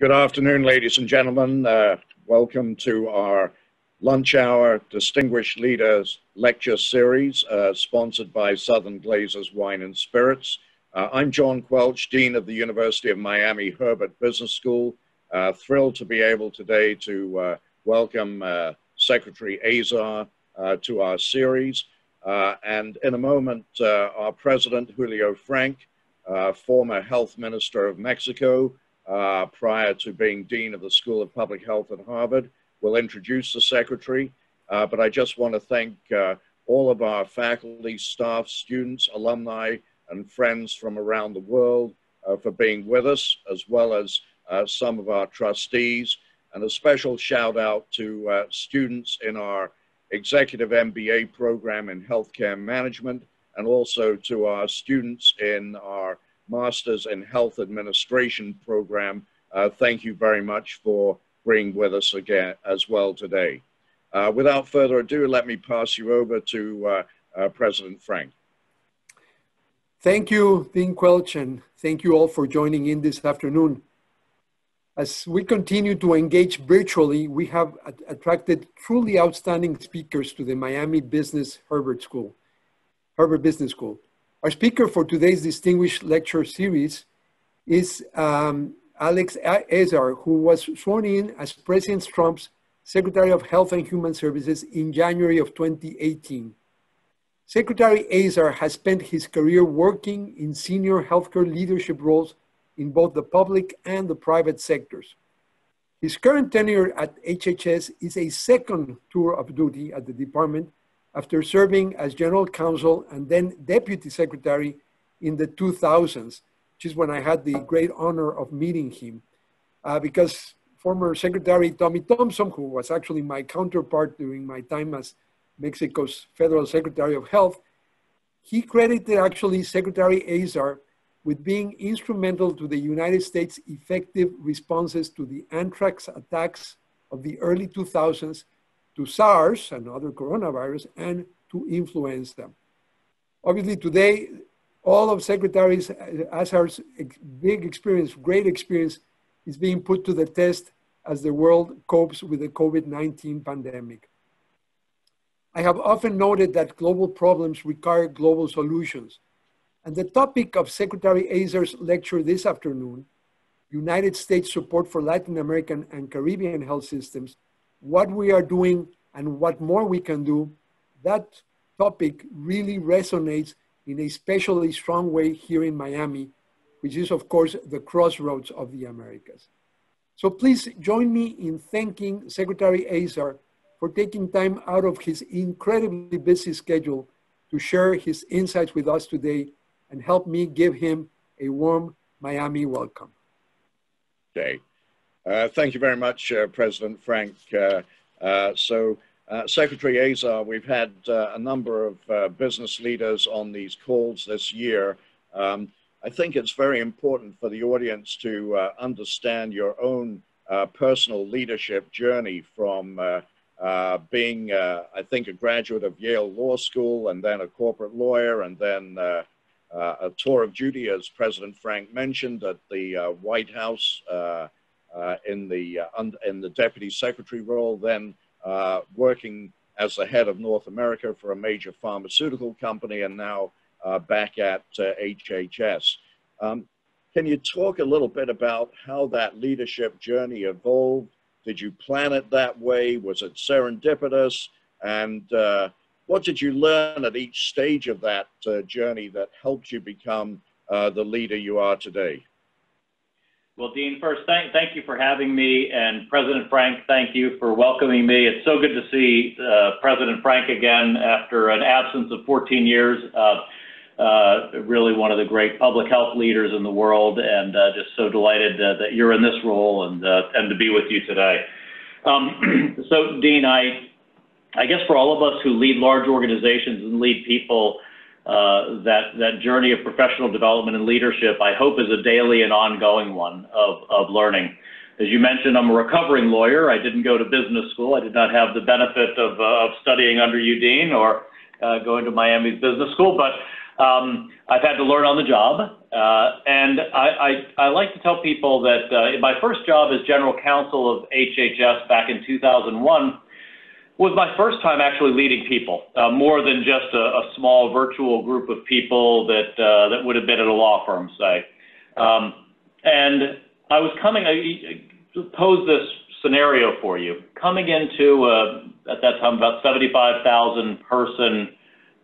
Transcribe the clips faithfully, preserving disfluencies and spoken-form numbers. Good afternoon, ladies and gentlemen. Uh, welcome to our lunch hour Distinguished Leaders Lecture Series, uh, sponsored by Southern Glazers Wine and Spirits. Uh, I'm John Quelch, Dean of the University of Miami Herbert Business School. Uh, thrilled to be able today to uh, welcome uh, Secretary Azar uh, to our series. Uh, and in a moment, uh, our President, Julio Frank, uh, former Health Minister of Mexico, Uh, prior to being Dean of the School of Public Health at Harvard, will introduce the Secretary. Uh, but I just want to thank uh, all of our faculty, staff, students, alumni, and friends from around the world uh, for being with us, as well as uh, some of our trustees. And a special shout out to uh, students in our Executive M B A program in Healthcare Management, and also to our students in our Masters in Health Administration program. Uh, thank you very much for being with us again as well today. Uh, without further ado, let me pass you over to uh, uh, President Frank. Thank you, Dean Quelch, and thank you all for joining in this afternoon. As we continue to engage virtually, we have attracted truly outstanding speakers to the Miami Business Herbert School, Herbert Business School. Our speaker for today's distinguished lecture series is um, Alex Azar, who was sworn in as President Trump's Secretary of Health and Human Services in January of twenty eighteen. Secretary Azar has spent his career working in senior healthcare leadership roles in both the public and the private sectors. His current tenure at H H S is a second tour of duty at the department, after serving as General Counsel and then Deputy Secretary in the two thousands, which is when I had the great honor of meeting him, uh, because former Secretary Tommy Thompson, who was actually my counterpart during my time as Mexico's Federal Secretary of Health, he credited actually Secretary Azar with being instrumental to the United States' effective responses to the anthrax attacks of the early two thousands, to SARS and other coronavirus, and to influenza. Obviously today, all of Secretary Azar's big experience, great experience, is being put to the test as the world copes with the COVID nineteen pandemic. I have often noted that global problems require global solutions. And the topic of Secretary Azar's lecture this afternoon, United States Support for Latin American and Caribbean Health Systems, what we are doing and what more we can do, that topic really resonates in a especially strong way here in Miami, which is of course the crossroads of the Americas. So please join me in thanking Secretary Azar for taking time out of his incredibly busy schedule to share his insights with us today and help me give him a warm Miami welcome. Okay. Uh, thank you very much, uh, President Frank. Uh, uh, so, uh, Secretary Azar, we've had uh, a number of uh, business leaders on these calls this year. Um, I think it's very important for the audience to uh, understand your own uh, personal leadership journey from uh, uh, being, uh, I think, a graduate of Yale Law School, and then a corporate lawyer, and then uh, uh, a tour of duty, as President Frank mentioned, at the uh, White House, uh, Uh, in the uh, in the Deputy Secretary role, then uh, working as the head of North America for a major pharmaceutical company, and now uh, back at uh, H H S. Um, can you talk a little bit about how that leadership journey evolved? Did you plan it that way? Was it serendipitous? And uh, what did you learn at each stage of that uh, journey that helped you become uh, the leader you are today? Well, Dean, first, thank, thank you for having me, and President Frank, thank you for welcoming me. It's so good to see uh, President Frank again after an absence of fourteen years. Uh, uh, really one of the great public health leaders in the world, and uh, just so delighted uh, that you're in this role and, uh, and to be with you today. Um, so, Dean, I, I guess for all of us who lead large organizations and lead people, Uh, that, that journey of professional development and leadership, I hope, is a daily and ongoing one of, of learning. As you mentioned, I'm a recovering lawyer. I didn't go to business school. I did not have the benefit of, uh, of studying under you, Dean, or uh, going to Miami's business school, but Um, I've had to learn on the job, uh, and I, I, I like to tell people that uh, my first job as general counsel of H H S back in two thousand one was my first time actually leading people, uh, more than just a, a small virtual group of people that uh, that would have been at a law firm, say. Um, and I was coming, I, I pose this scenario for you, coming into uh, at that time about seventy-five thousand person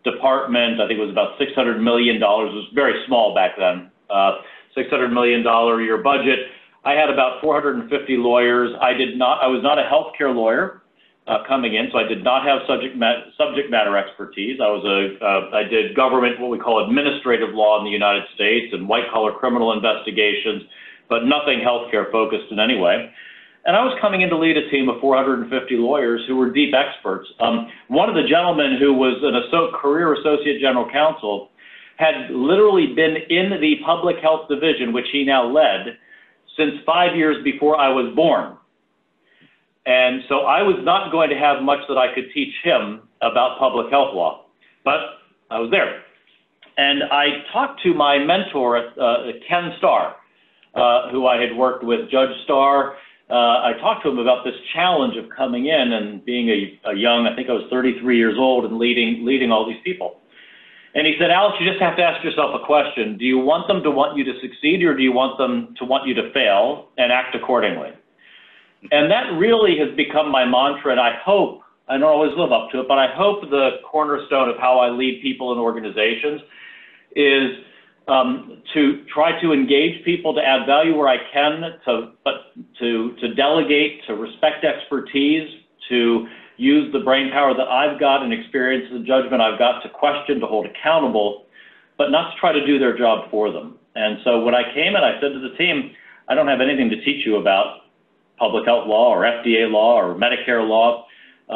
department. I think it was about six hundred million dollars. It was very small back then. Uh, six hundred million dollars a year budget. I had about four hundred fifty lawyers. I did not. I was not a healthcare lawyer uh, coming in, so I did not have subject mat subject matter expertise. I was a. Uh, I did government, what we call administrative law in the United States, and white collar criminal investigations, but nothing healthcare focused in any way. And I was coming in to lead a team of four hundred fifty lawyers who were deep experts. Um, one of the gentlemen who was an asso- career associate general counsel had literally been in the public health division, which he now led, since five years before I was born. And so I was not going to have much that I could teach him about public health law, but I was there. And I talked to my mentor, uh, Ken Starr, uh, who I had worked with, Judge Starr. Uh, I talked to him about this challenge of coming in and being a, a young, I think I was thirty-three years old, and leading leading all these people. And he said, Alex, you just have to ask yourself a question. Do you want them to want you to succeed, or do you want them to want you to fail and act accordingly? And that really has become my mantra, and I hope, I don't always live up to it, but I hope the cornerstone of how I lead people in organizations is Um, to try to engage people, to add value where I can, to, but to, to delegate, to respect expertise, to use the brain power that I've got and experience and judgment I've got to question, to hold accountable, but not to try to do their job for them. And so when I came in, I said to the team, I don't have anything to teach you about public health law or F D A law or Medicare law,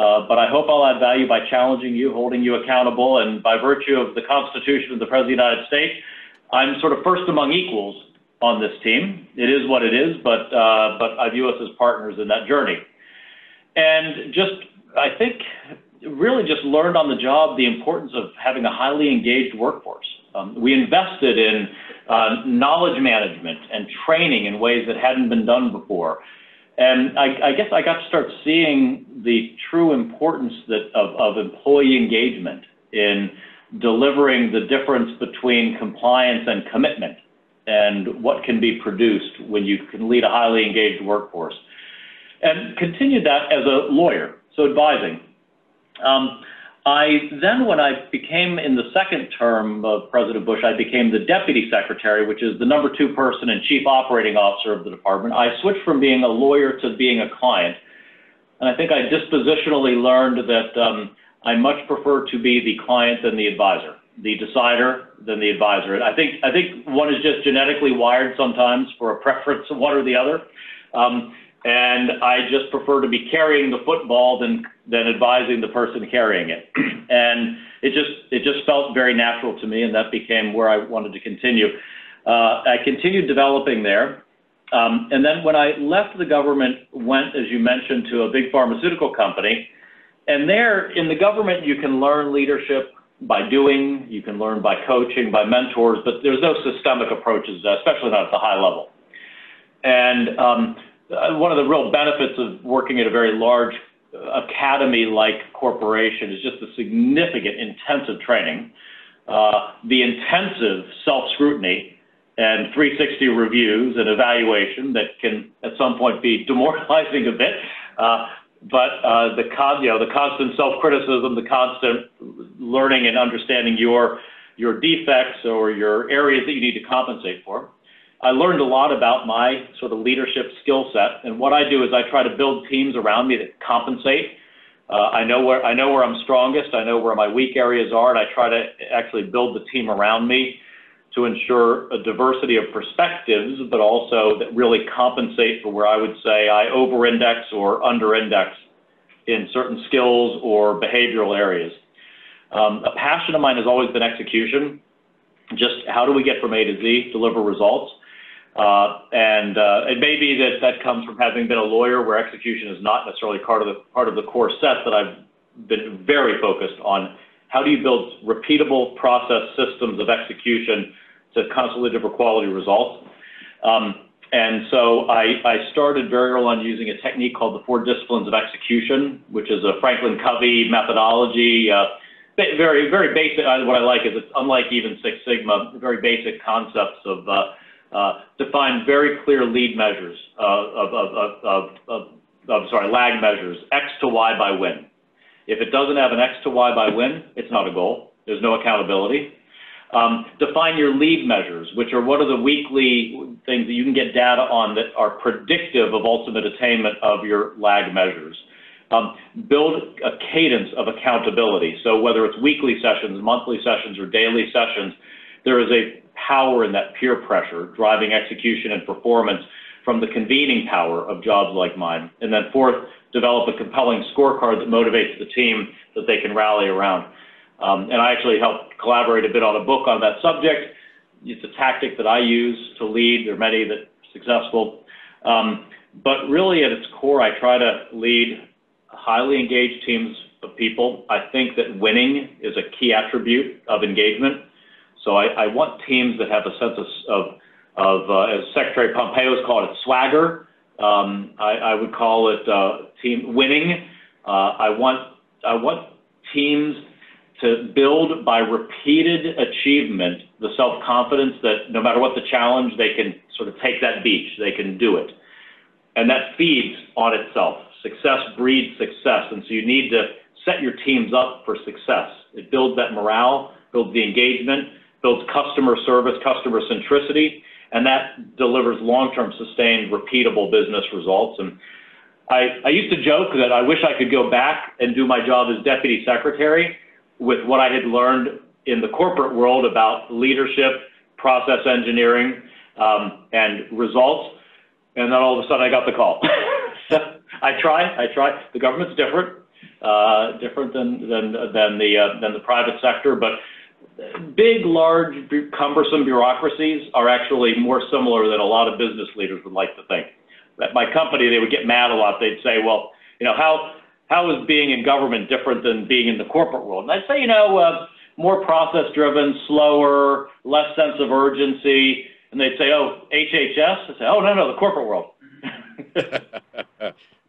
Uh, but I hope I'll add value by challenging you, holding you accountable, and by virtue of the Constitution of the President of the United States, I'm sort of first among equals on this team. It is what it is, but uh, but I view us as partners in that journey. And just, I think, really just learned on the job the importance of having a highly engaged workforce. Um, we invested in uh, knowledge management and training in ways that hadn't been done before. And I, I guess I got to start seeing the true importance that of, of employee engagement in delivering the difference between compliance and commitment and what can be produced when you can lead a highly engaged workforce. And continued that as a lawyer, so advising. Um, I then, when I became in the second term of President Bush, I became the deputy secretary, which is the number two person and chief operating officer of the department. I switched from being a lawyer to being a client. And I think I dispositionally learned that um, I much prefer to be the client than the advisor, the decider than the advisor. And I think I think one is just genetically wired sometimes for a preference of one or the other. Um, and I just prefer to be carrying the football than than advising the person carrying it. And it just it just felt very natural to me, and that became where I wanted to continue. Uh, I continued developing there. Um, and then when I left the government, went, as you mentioned, to a big pharmaceutical company. And there, in the government, you can learn leadership by doing, you can learn by coaching, by mentors, but there's no systemic approaches, especially not at the high level. And um, one of the real benefits of working at a very large academy-like corporation is just the significant intensive training, uh, the intensive self-scrutiny, and three sixty reviews and evaluation that can at some point be demoralizing a bit. Uh, But uh, the con, you know, the constant self-criticism, the constant learning and understanding your your defects or your areas that you need to compensate for. I learned a lot about my sort of leadership skill set, and what I do is I try to build teams around me that compensate. Uh, I know where I know where I'm strongest. I know where my weak areas are, and I try to actually build the team around me to ensure a diversity of perspectives, but also that really compensate for where I would say I over-index or under-index in certain skills or behavioral areas. Um, a passion of mine has always been execution, just how do we get from A to Z, deliver results. Uh, and uh, it may be that that comes from having been a lawyer where execution is not necessarily part of the, part of the core set, that I've been very focused on How do you build repeatable process systems of execution to constantly deliver quality results? Um, and so I, I started very early on using a technique called the Four Disciplines of Execution, which is a Franklin Covey methodology. Uh, very, very basic. What I like is it's unlike even Six Sigma, very basic concepts of uh, uh, define very clear lead measures uh, of, of, of, of, of, of, sorry, lag measures, X to Y by when. If it doesn't have an X to Y by when, it's not a goal. There's no accountability. Um, define your lead measures, which are what are the weekly things that you can get data on that are predictive of ultimate attainment of your lag measures. Um, build a cadence of accountability. So whether it's weekly sessions, monthly sessions, or daily sessions, there is a power in that peer pressure driving execution and performance from the convening power of jobs like mine. And then fourth, develop a compelling scorecard that motivates the team that they can rally around. Um, and I actually helped collaborate a bit on a book on that subject. It's a tactic that I use to lead. There are many that are successful. Um, but really at its core, I try to lead highly engaged teams of people. I think that winning is a key attribute of engagement. So I, I want teams that have a sense of, of of, uh, as Secretary Pompeo has called it, swagger. Um, I, I would call it uh, team winning. Uh, I want I want teams to build by repeated achievement the self-confidence that no matter what the challenge, they can sort of take that beach, they can do it. And that feeds on itself. Success breeds success, and so you need to set your teams up for success. It builds that morale, builds the engagement, builds customer service, customer centricity, and that delivers long-term, sustained, repeatable business results. And I, I used to joke that I wish I could go back and do my job as deputy secretary with what I had learned in the corporate world about leadership, process engineering, um, and results. And then all of a sudden I got the call. I try, I try. The government's different, uh, different than, than, than, the, uh, than the private sector, but big, large, cumbersome bureaucracies are actually more similar than a lot of business leaders would like to think. At my company, they would get mad a lot. They'd say, well, you know, how, how is being in government different than being in the corporate world? And I'd say, you know, uh, more process-driven, slower, less sense of urgency. And they'd say, oh, H H S? I'd say, oh, no, no, the corporate world.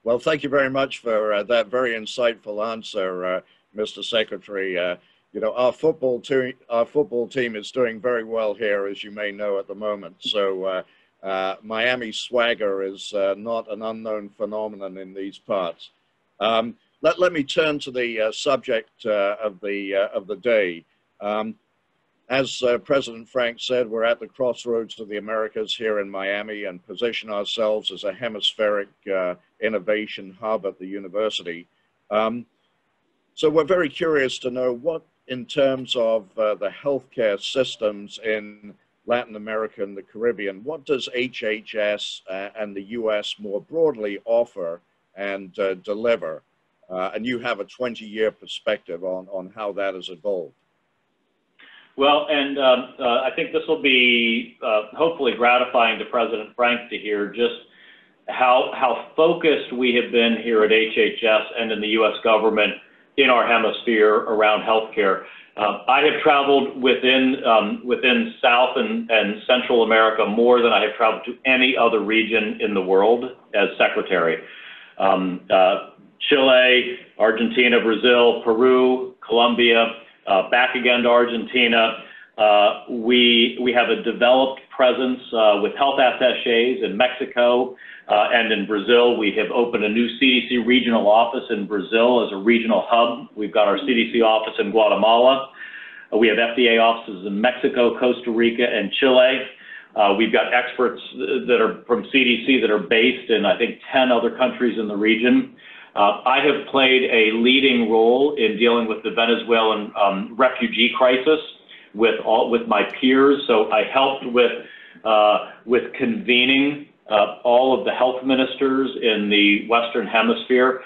Well, thank you very much for uh, that very insightful answer, uh, Mister Secretary. Uh, You know, our football team, our football team is doing very well here, as you may know at the moment. So uh, uh, Miami swagger is uh, not an unknown phenomenon in these parts. Um, let, let me turn to the uh, subject uh, of, the, uh, of the day. Um, as uh, President Frank said, we're at the crossroads of the Americas here in Miami and position ourselves as a hemispheric uh, innovation hub at the university. Um, so we're very curious to know what in terms of uh, the healthcare systems in Latin America and the Caribbean, what does H H S uh, and the U S more broadly offer and uh, deliver? Uh, and you have a twenty-year perspective on, on how that has evolved. Well, and um, uh, I think this will be uh, hopefully gratifying to President Frank to hear just how, how focused we have been here at H H S and in the U S government in our hemisphere around healthcare. Uh, I have traveled within, um, within South and, and Central America more than I have traveled to any other region in the world as secretary. Um, uh, Chile, Argentina, Brazil, Peru, Colombia, uh, back again to Argentina. Uh, we, we have a developed presence uh, with health attachés in Mexico uh, and in Brazil. We have opened a new C D C regional office in Brazil as a regional hub. We've got our C D C office in Guatemala. Uh, we have F D A offices in Mexico, Costa Rica, and Chile. Uh, we've got experts that are from C D C that are based in, I think, ten other countries in the region. Uh, I have played a leading role in dealing with the Venezuelan um, refugee crisis with all with my peers. So I helped with uh, with convening uh, all of the health ministers in the Western Hemisphere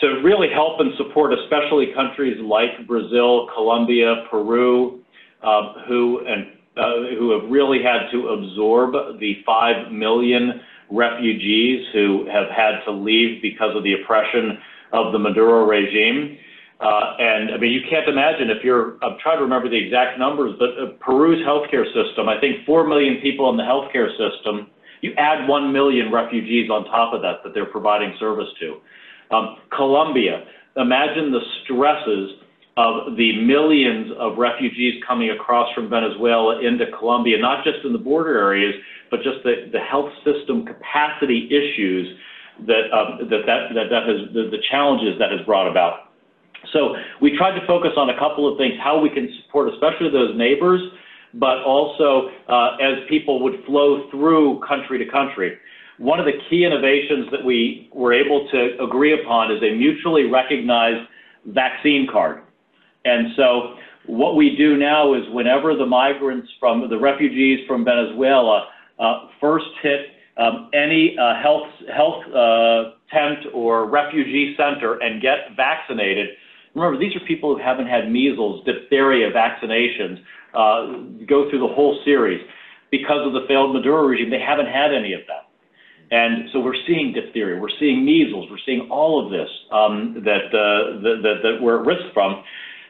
to really help and support, especially countries like Brazil, Colombia, Peru, uh, who and uh, who have really had to absorb the five million refugees who have had to leave because of the oppression of the Maduro regime. Uh, and I mean, you can't imagine if you're, I'm trying to remember the exact numbers, but uh, Peru's healthcare system, I think four million people in the healthcare system, you add one million refugees on top of that, that they're providing service to. Um, Colombia, imagine the stresses of the millions of refugees coming across from Venezuela into Colombia, not just in the border areas, but just the, the health system capacity issues that, uh, that, that, that, that has, the, the challenges that has brought about. So we tried to focus on a couple of things, how we can support especially those neighbors, but also uh, as people would flow through country to country. One of the key innovations that we were able to agree upon is a mutually recognized vaccine card. And so what we do now is whenever the migrants from, the refugees from Venezuela uh, first hit um, any uh, health, health uh, tent or refugee center and get vaccinated, remember, these are people who haven't had measles, diphtheria vaccinations, uh, go through the whole series. Because of the failed Maduro regime, they haven't had any of that. And so we're seeing diphtheria, we're seeing measles, we're seeing all of this um, that, uh, that, that, that we're at risk from.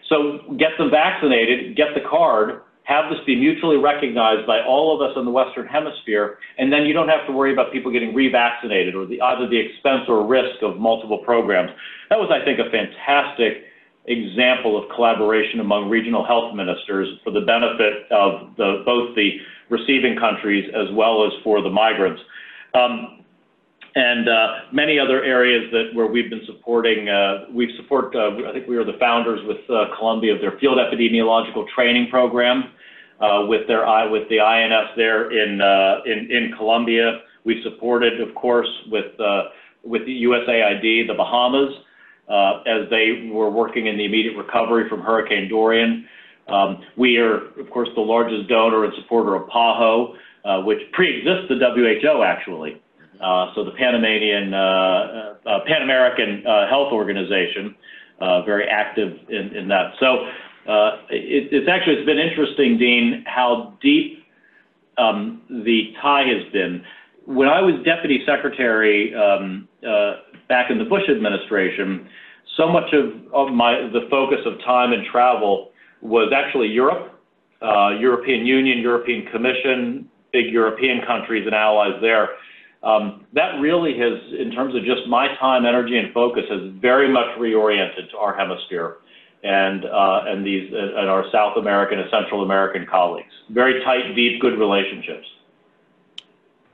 So get them vaccinated, get the card, have this be mutually recognized by all of us in the Western Hemisphere, and then you don't have to worry about people getting revaccinated or the, either the expense or risk of multiple programs. That was, I think, a fantastic example of collaboration among regional health ministers for the benefit of the, both the receiving countries as well as for the migrants. Um, and uh, many other areas that where we've been supporting, uh, we've support, uh, I think we were the founders with uh, Columbia of their field epidemiological training program uh, with their with the I N S there in, uh, in, in Colombia. We've supported, of course, with, uh, with the U S A I D, the Bahamas, uh, as they were working in the immediate recovery from Hurricane Dorian. Um, we are, of course, the largest donor and supporter of PAHO, uh, which pre-exists the W H O, actually. Uh, so the Panamanian, uh, uh, Pan American uh, Health Organization, uh, very active in, in that. So uh, it, it's actually, it's been interesting, Dean, how deep um, the tie has been. When I was Deputy Secretary um, uh, back in the Bush administration, so much of, of my, the focus of time and travel was actually Europe, uh, European Union, European Commission, big European countries and allies there. Um, that really has, in terms of just my time, energy, and focus, has very much reoriented to our hemisphere and uh, and these uh, and our South American and Central American colleagues. Very tight, deep, good relationships.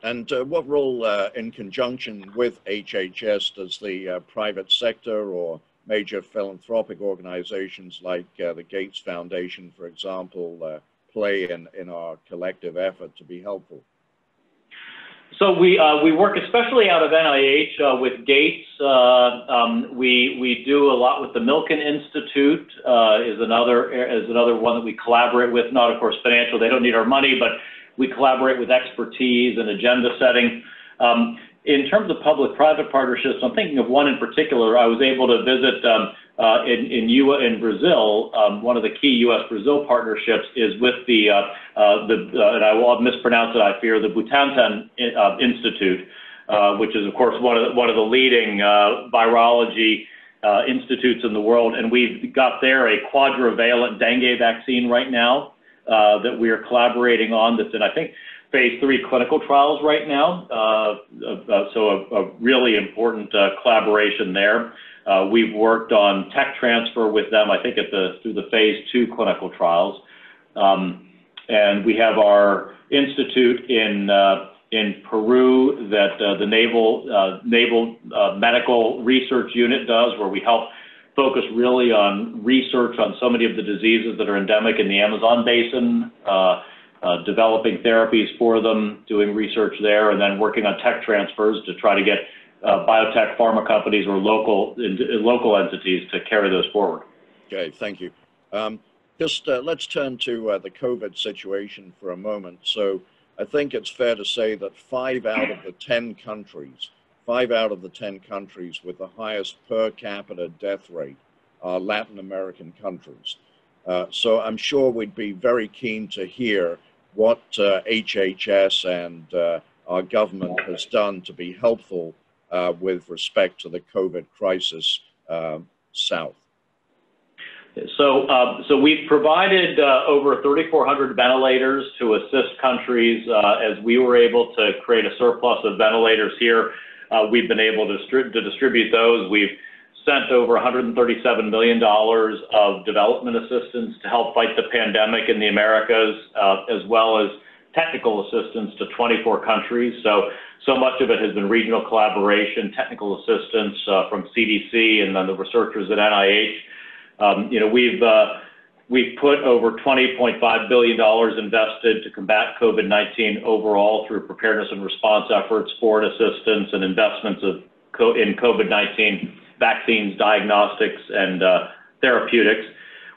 And uh, what role, uh, in conjunction with H H S, does the uh, private sector or major philanthropic organizations like uh, the Gates Foundation, for example, uh, play in in our collective effort to be helpful? So we, uh, we work especially out of N I H uh, with Gates. Uh, um, we, we do a lot with the Milken Institute uh, is, another, is another one that we collaborate with, not of course financial, they don't need our money, but we collaborate with expertise and agenda setting. Um, in terms of public-private partnerships, I'm thinking of one in particular. I was able to visit um, uh, in, in, U in Brazil, um, one of the key U S Brazil partnerships is with the, uh, uh, the uh, and I will mispronounce it, I fear, the Butantan uh, Institute, uh, which is, of course, one of the, one of the leading uh, virology uh, institutes in the world. And we've got there a quadrivalent dengue vaccine right now uh, that we are collaborating on that's in, I think, phase three clinical trials right now, uh, uh, so a, a really important uh, collaboration there. Uh, we've worked on tech transfer with them, I think, at the through the phase two clinical trials, um, and we have our institute in uh, in Peru that uh, the Naval uh, Naval uh, Medical Research Unit does, where we help focus really on research on so many of the diseases that are endemic in the Amazon basin. Uh, Uh, developing therapies for them, doing research there, and then working on tech transfers to try to get uh, biotech pharma companies or local in, in local entities to carry those forward. Okay, thank you. Um, just uh, let's turn to uh, the COVID situation for a moment. So I think it's fair to say that five out of the ten countries, five out of the ten countries with the highest per capita death rate are Latin American countries. Uh, so I'm sure we'd be very keen to hear what uh, H H S and uh, our government has done to be helpful uh, with respect to the COVID crisis uh, south. So, uh, so we've provided uh, over three thousand four hundred ventilators to assist countries. Uh, as we were able to create a surplus of ventilators here, uh, we've been able to, distri to distribute those. We've sent over one hundred thirty-seven million dollars of development assistance to help fight the pandemic in the Americas, uh, as well as technical assistance to twenty-four countries. So, so much of it has been regional collaboration, technical assistance uh, from C D C and then the researchers at N I H. Um, you know, we've uh, we've put over twenty point five billion dollars invested to combat COVID nineteen overall through preparedness and response efforts, foreign assistance, and investments of co in COVID nineteen vaccines, diagnostics, and uh, therapeutics.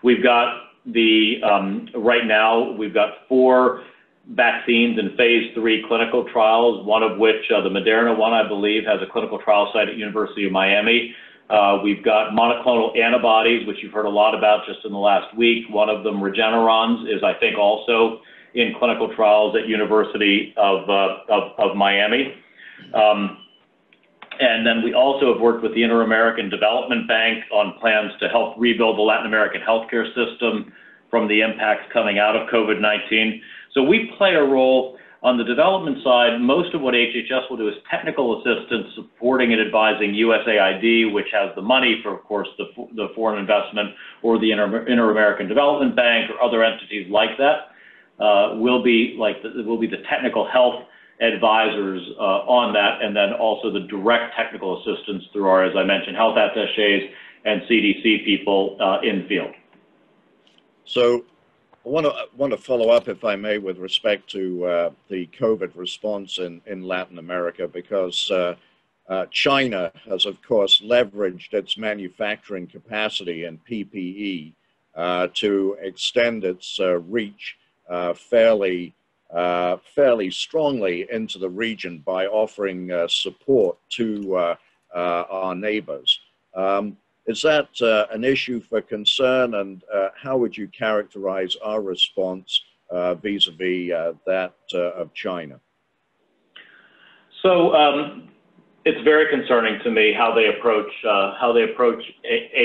We've got the um, right now we've got four vaccines in phase three clinical trials. One of which, uh, the Moderna one, I believe, has a clinical trial site at University of Miami. Uh, we've got monoclonal antibodies, which you've heard a lot about just in the last week. One of them, Regeneron's, is I think also in clinical trials at University of, uh, of, of Miami. Um, and then we also have worked with the Inter-American Development Bank on plans to help rebuild the Latin American healthcare system from the impacts coming out of COVID nineteen. So we play a role on the development side. Most of what H H S will do is technical assistance, supporting and advising U S A I D, which has the money for, of course, the, the foreign investment, or the Inter- Inter-American Development Bank or other entities like that. Uh, will be like the, will be the technical health advisors uh, on that, and then also the direct technical assistance through our, as I mentioned, health attachés and C D C people uh, in field. So, I want to, want to follow up, if I may, with respect to uh, the COVID response in, in Latin America, because uh, uh, China has, of course, leveraged its manufacturing capacity and P P E uh, to extend its uh, reach uh, fairly, uh, fairly strongly into the region by offering uh, support to uh, uh, our neighbors. Um, Is that uh, an issue for concern, and uh, how would you characterize our response vis-a-vis uh, -vis, uh, that uh, of China? So um, it's very concerning to me how they approach uh, how they approach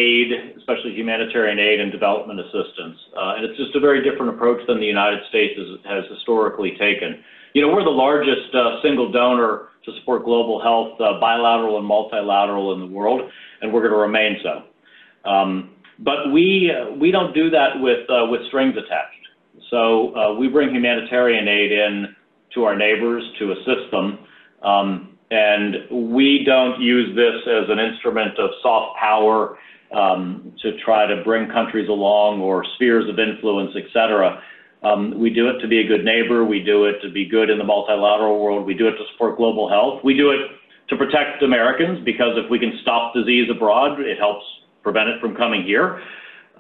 aid, especially humanitarian aid and development assistance, uh, and it's just a very different approach than the United States has, has historically taken. You know, we're the largest uh, single donor to support global health, uh, bilateral and multilateral, in the world, and we're going to remain so. Um, but we uh, we don't do that with uh, with strings attached. So uh, we bring humanitarian aid in to our neighbors to assist them, um, and we don't use this as an instrument of soft power um, to try to bring countries along or spheres of influence, et cetera. Um, we do it to be a good neighbor. We do it to be good in the multilateral world. We do it to support global health. We do it to protect Americans, because if we can stop disease abroad, it helps prevent it from coming here.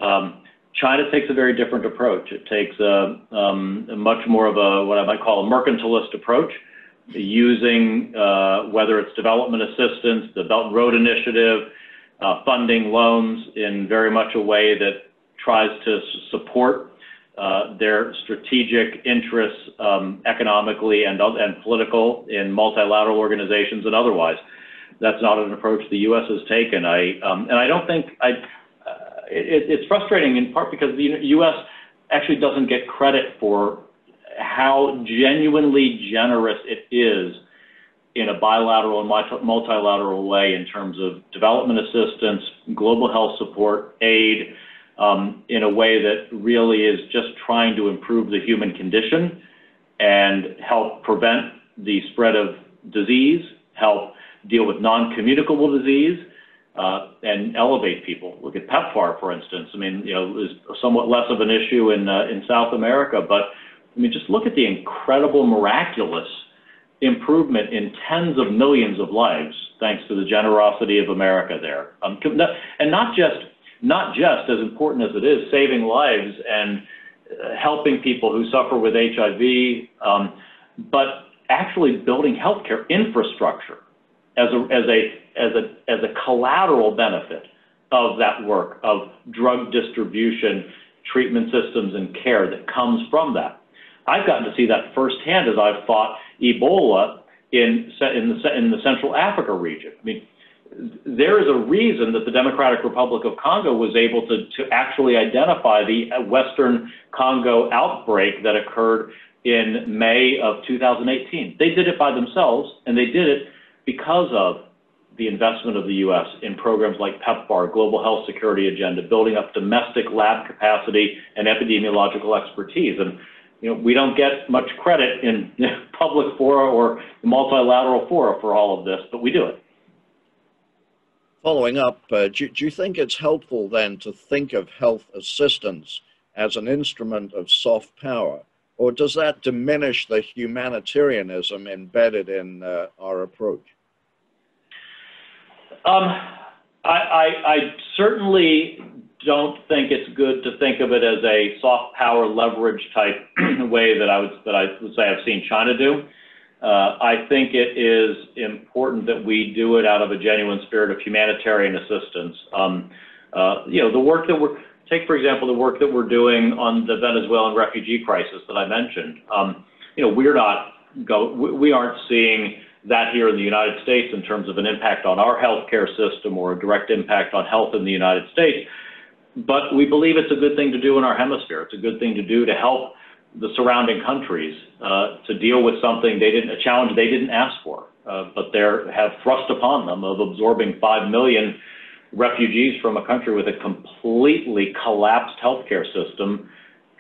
Um, China takes a very different approach. It takes a, um, a much more of a, what I might call a mercantilist approach, using uh, whether it's development assistance, the Belt and Road Initiative, uh, funding, loans, in very much a way that tries to support Uh, their strategic interests, um, economically and, and political, in multilateral organizations and otherwise. That's not an approach the U S has taken. I um, and I don't think I. Uh, it, it's frustrating in part because the U S actually doesn't get credit for how genuinely generous it is in a bilateral and multilateral way in terms of development assistance, global health support, aid. Um, in a way that really is just trying to improve the human condition and help prevent the spread of disease, help deal with non-communicable disease, uh, and elevate people. Look at PEPFAR, for instance. I mean, you know, is somewhat less of an issue in uh, in South America, but I mean, just look at the incredible, miraculous improvement in tens of millions of lives thanks to the generosity of America there, um, and not just. Not just, as important as it is, saving lives and uh, helping people who suffer with H I V, um, but actually building healthcare infrastructure as a, as a, as a, as a collateral benefit of that work of drug distribution, treatment systems, and care that comes from that. I've gotten to see that firsthand as I've fought Ebola in, in, the, in the Central Africa region. I mean, there is a reason that the Democratic Republic of Congo was able to, to actually identify the Western Congo outbreak that occurred in May of two thousand eighteen. They did it by themselves, and they did it because of the investment of the U S in programs like PEPFAR, Global Health Security Agenda, building up domestic lab capacity and epidemiological expertise. And you know, we don't get much credit in public fora or multilateral fora for all of this, but we do it. Following up, uh, do, do you think it's helpful then to think of health assistance as an instrument of soft power, or does that diminish the humanitarianism embedded in uh, our approach? Um, I, I, I certainly don't think it's good to think of it as a soft power leverage type way that I would that I would say I've seen China do. Uh, I think it is important that we do it out of a genuine spirit of humanitarian assistance. Um, uh, you know, the work that we're take for example the work that we're doing on the Venezuelan refugee crisis that I mentioned. Um, you know, we're not go we aren't seeing that here in the United States in terms of an impact on our healthcare system or a direct impact on health in the United States. But we believe it's a good thing to do in our hemisphere. It's a good thing to do to help the surrounding countries uh, to deal with something they didn't, a challenge they didn't ask for, uh, but they have thrust upon them of absorbing five million refugees from a country with a completely collapsed healthcare system,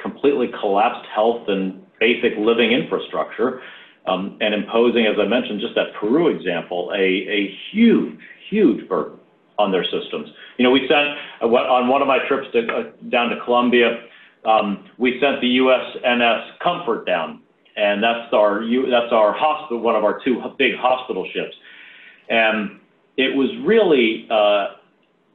completely collapsed health and basic living infrastructure. Um, and imposing, as I mentioned, just that Peru example, a, a huge, huge burden on their systems. You know, we sent, uh, on one of my trips to, uh, down to Colombia, um, we sent the U S N S Comfort down, and that's our, that's our hospital, one of our two big hospital ships. And it was really uh,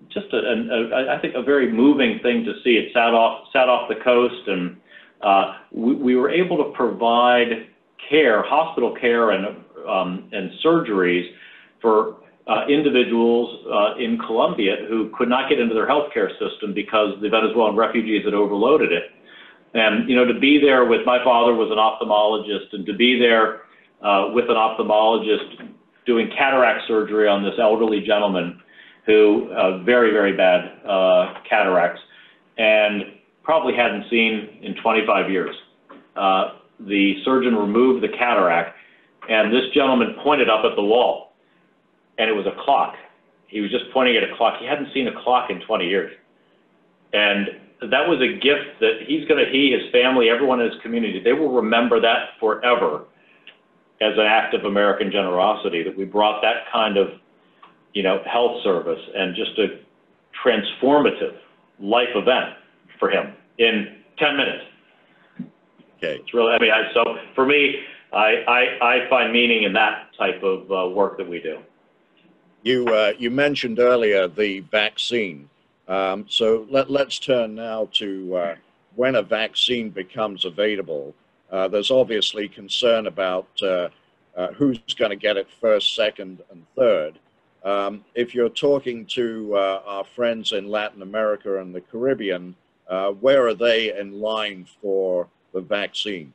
just, a, a, a, I think, a very moving thing to see. It sat off, sat off the coast, and uh, we, we were able to provide care, hospital care, and um, and surgeries for uh, individuals uh, in Colombia who could not get into their healthcare system because the Venezuelan refugees had overloaded it. And you know, to be there with my father was an ophthalmologist, and to be there uh, with an ophthalmologist doing cataract surgery on this elderly gentleman who uh, very very bad uh, cataracts and probably hadn't seen in twenty-five years. Uh, The surgeon removed the cataract, and this gentleman pointed up at the wall, and it was a clock. He was just pointing at a clock. He hadn't seen a clock in twenty years. And that was a gift that he's going to, he, his family, everyone in his community, they will remember that forever as an act of American generosity, that we brought that kind of, you know, health service and just a transformative life event for him in ten minutes. Okay. It's really, I mean, I, so for me, I, I, I find meaning in that type of uh, work that we do. You, uh, you mentioned earlier the vaccine. Um, so let, let's turn now to uh, when a vaccine becomes available. Uh, there's obviously concern about uh, uh, who's going to get it first, second, and third. Um, if you're talking to uh, our friends in Latin America and the Caribbean, uh, where are they in line for the vaccine?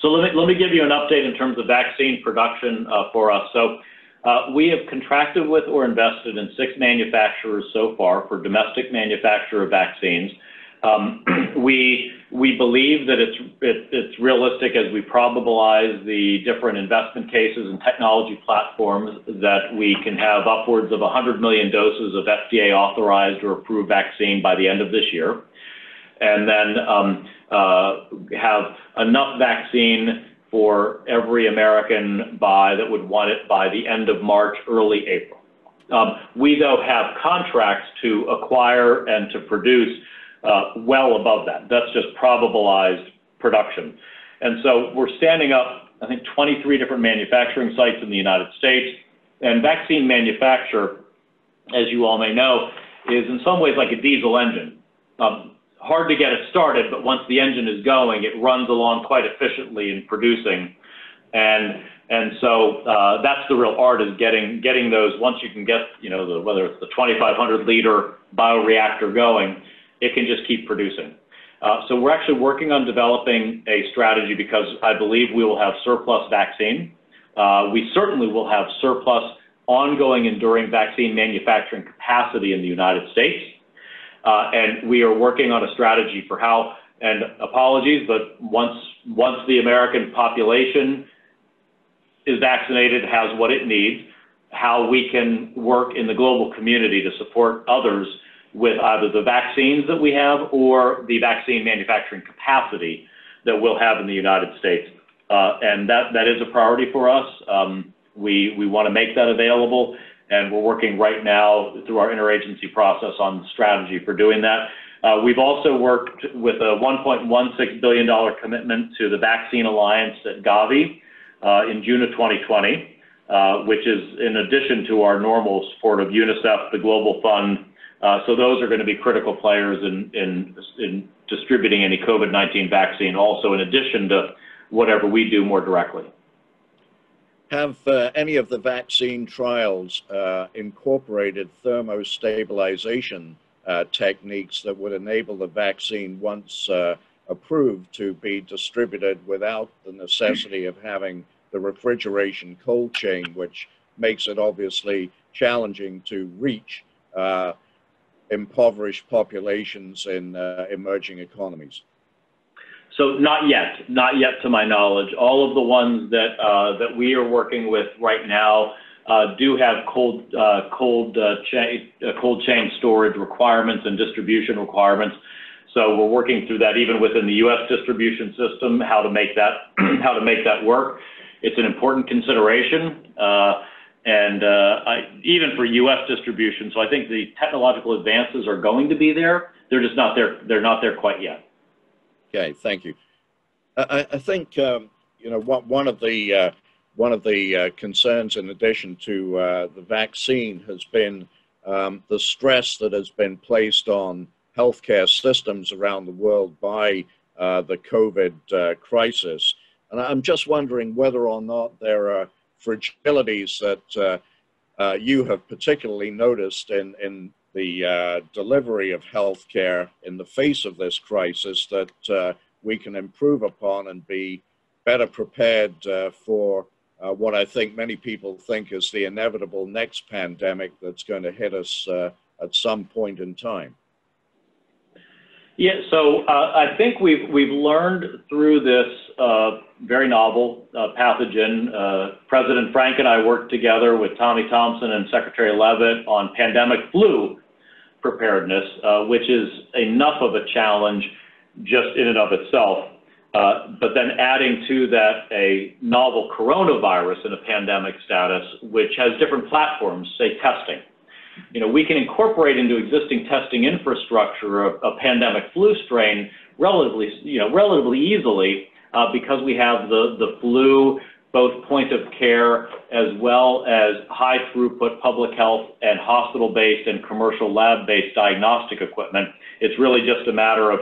So let me, let me give you an update in terms of vaccine production uh, for us. So uh, we have contracted with or invested in six manufacturers so far for domestic manufacture of vaccines. Um, we, we believe that it's, it, it's realistic as we probabilize the different investment cases and technology platforms that we can have upwards of one hundred million doses of F D A authorized or approved vaccine by the end of this year. And then um, uh, have enough vaccine for every American by that would want it by the end of March, early April. Um, we, though, have contracts to acquire and to produce uh, well above that. That's just probabilized production. And so we're standing up, I think, twenty-three different manufacturing sites in the United States. And vaccine manufacture, as you all may know, is in some ways like a diesel engine. Um, Hard to get it started, but once the engine is going, it runs along quite efficiently in producing. And and so uh, that's the real art, is getting getting those. Once you can get, you know, the, whether it's the twenty-five hundred liter bioreactor going, it can just keep producing. Uh, so we're actually working on developing a strategy because I believe we will have surplus vaccine. Uh, we certainly will have surplus ongoing enduring vaccine manufacturing capacity in the United States. Uh, and we are working on a strategy for how, and apologies, but once, once the American population is vaccinated, has what it needs, how we can work in the global community to support others with either the vaccines that we have or the vaccine manufacturing capacity that we'll have in the United States. Uh, and that, that is a priority for us. Um, we, we want to make that available, and we're working right now through our interagency process on strategy for doing that. Uh, we've also worked with a one point one six billion dollars commitment to the Vaccine Alliance at Gavi uh, in June of twenty twenty, uh, which is in addition to our normal support of UNICEF, the Global Fund. Uh, so those are going to be critical players in, in, in distributing any COVID nineteen vaccine also, in addition to whatever we do more directly. Have uh, any of the vaccine trials uh, incorporated thermostabilization Uh, techniques that would enable the vaccine, once uh, approved, to be distributed without the necessity of having the refrigeration cold chain, which makes it obviously challenging to reach uh, impoverished populations in uh, emerging economies? So not yet, not yet to my knowledge. All of the ones that, uh, that we are working with right now Uh, do have cold, uh, cold, uh, chain, uh, cold chain storage requirements and distribution requirements. So we're working through that even within the U S distribution system, how to make that, how to make that work. It's an important consideration, uh, and uh, I, even for U S distribution. So I think the technological advances are going to be there. They're just not there. They're not there quite yet. Okay, thank you. I, I think um, you know what one of the uh, One of the uh, concerns, in addition to uh, the vaccine, has been um, the stress that has been placed on healthcare systems around the world by uh, the COVID uh, crisis. And I'm just wondering whether or not there are fragilities that uh, uh, you have particularly noticed in, in the uh, delivery of healthcare in the face of this crisis that uh, we can improve upon and be better prepared uh, for Uh, what I think many people think is the inevitable next pandemic that's going to hit us uh, at some point in time. Yeah, so uh, I think we've, we've learned through this uh, very novel uh, pathogen. Uh, President Frank and I worked together with Tommy Thompson and Secretary Leavitt on pandemic flu preparedness, uh, which is enough of a challenge just in and of itself. Uh, but then adding to that a novel coronavirus in a pandemic status, which has different platforms, say testing. You know, we can incorporate into existing testing infrastructure a, a pandemic flu strain relatively, you know, relatively easily uh, because we have the, the flu, both point of care as well as high throughput public health and hospital-based and commercial lab-based diagnostic equipment. It's really just a matter of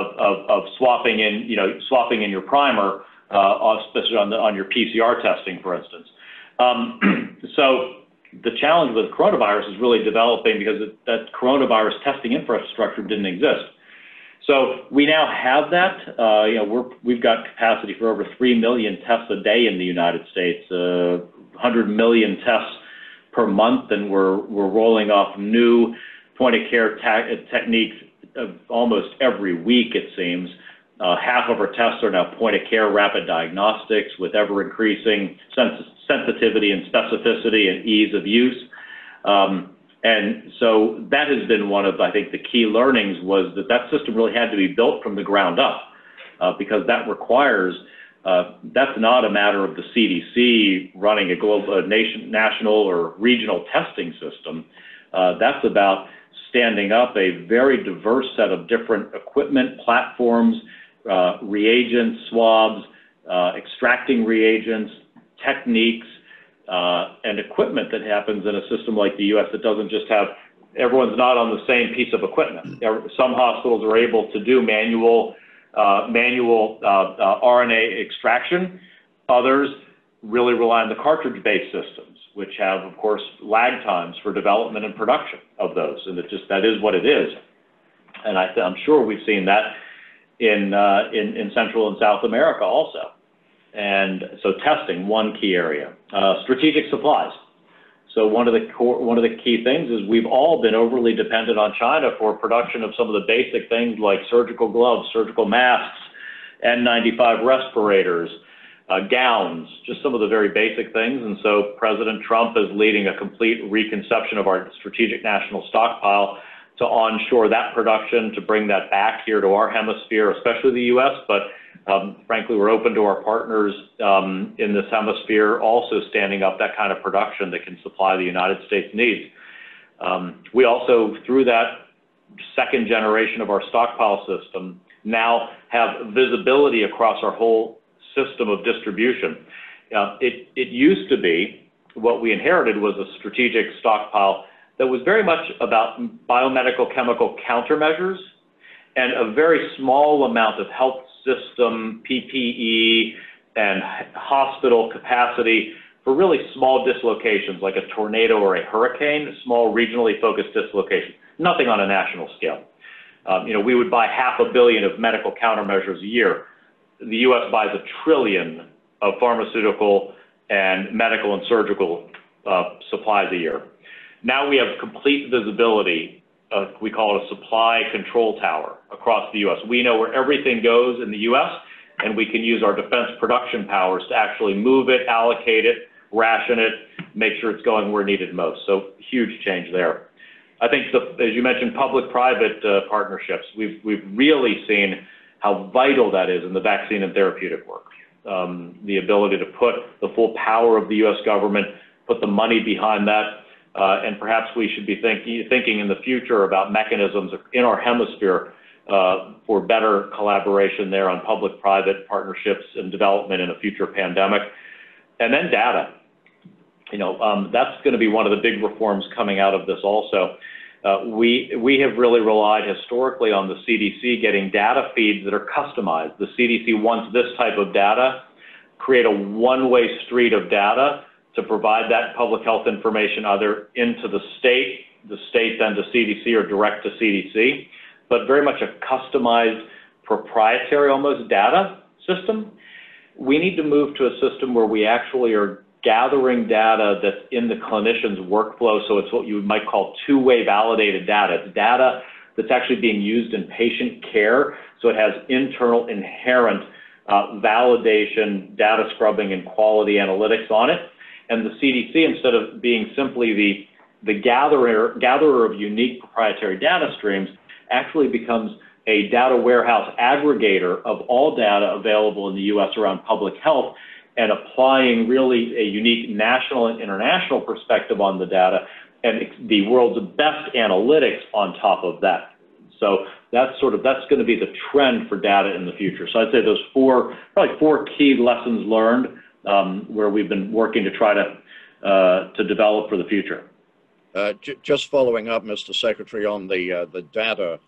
Of, of, of swapping in, you know, swapping in your primer, uh, especially on, the, on your P C R testing, for instance. Um, so the challenge with coronavirus is really developing because it, that coronavirus testing infrastructure didn't exist. So we now have that. Uh, you know, we're, we've got capacity for over three million tests a day in the United States, uh, one hundred million tests per month, and we're, we're rolling off new point-of-care techniques of almost every week, it seems. Uh, half of our tests are now point-of-care rapid diagnostics with ever-increasing sens sensitivity and specificity and ease of use. Um, and so that has been one of, I think, the key learnings was that that system really had to be built from the ground up uh, because that requires, uh, that's not a matter of the C D C running a global, a nation, national or regional testing system. Uh, that's about standing up a very diverse set of different equipment platforms, uh, reagents, swabs, uh, extracting reagents, techniques, uh, and equipment that happens in a system like the U S that doesn't just have, everyone's not on the same piece of equipment. Some hospitals are able to do manual, uh, manual uh, uh, R N A extraction. Others really rely on the cartridge-based systems, which have, of course, lag times for development and production of those. And it just, that is what it is. And I, I'm sure we've seen that in, uh, in, in Central and South America also. And so testing, one key area. Uh, strategic supplies. So one of the core, one of the key things is we've all been overly dependent on China for production of some of the basic things like surgical gloves, surgical masks, N ninety-five respirators, uh, gowns, just some of the very basic things. And so President Trump is leading a complete reconception of our strategic national stockpile to onshore that production, to bring that back here to our hemisphere, especially the U S, but um, frankly, we're open to our partners um, in this hemisphere also standing up that kind of production that can supply the United States needs. Um, we also, through that second generation of our stockpile system, now have visibility across our whole system of distribution. Uh, it, it used to be, what we inherited was a strategic stockpile that was very much about biomedical chemical countermeasures and a very small amount of health system, P P E, and hospital capacity for really small dislocations like a tornado or a hurricane, small regionally focused dislocations, nothing on a national scale. Um, you know, we would buy half a billion of medical countermeasures a year. The U S buys a trillion of pharmaceutical and medical and surgical uh, supplies a year. Now we have complete visibility. Uh, we call it a supply control tower across the U S. We know where everything goes in the U S, and we can use our defense production powers to actually move it, allocate it, ration it, make sure it's going where needed most. So huge change there. I think, the, as you mentioned, public-private uh, partnerships, we've, we've really seen how vital that is in the vaccine and therapeutic work. Um, the ability to put the full power of the U S government, put the money behind that, uh, and perhaps we should be think, thinking in the future about mechanisms in our hemisphere uh, for better collaboration there on public-private partnerships and development in a future pandemic. And then data. You know, um, that's going to be one of the big reforms coming out of this also. Uh, we, we have really relied historically on the C D C getting data feeds that are customized. The C D C wants this type of data, create a one-way street of data to provide that public health information either into the state, the state then to C D C or direct to C D C, but very much a customized proprietary almost data system. We need to move to a system where we actually are gathering data that's in the clinician's workflow, so it's what you might call two-way validated data. It's data that's actually being used in patient care, so it has internal inherent uh, validation, data scrubbing, and quality analytics on it. And the C D C, instead of being simply the, the gatherer, gatherer of unique proprietary data streams, actually becomes a data warehouse aggregator of all data available in the U S around public health, and applying really a unique national and international perspective on the data and the world's best analytics on top of that. So that's sort of, that's going to be the trend for data in the future. So I'd say those four, probably four key lessons learned um, where we've been working to try to, uh, to develop for the future. Uh, j just following up, Mister Secretary, on the, uh, the data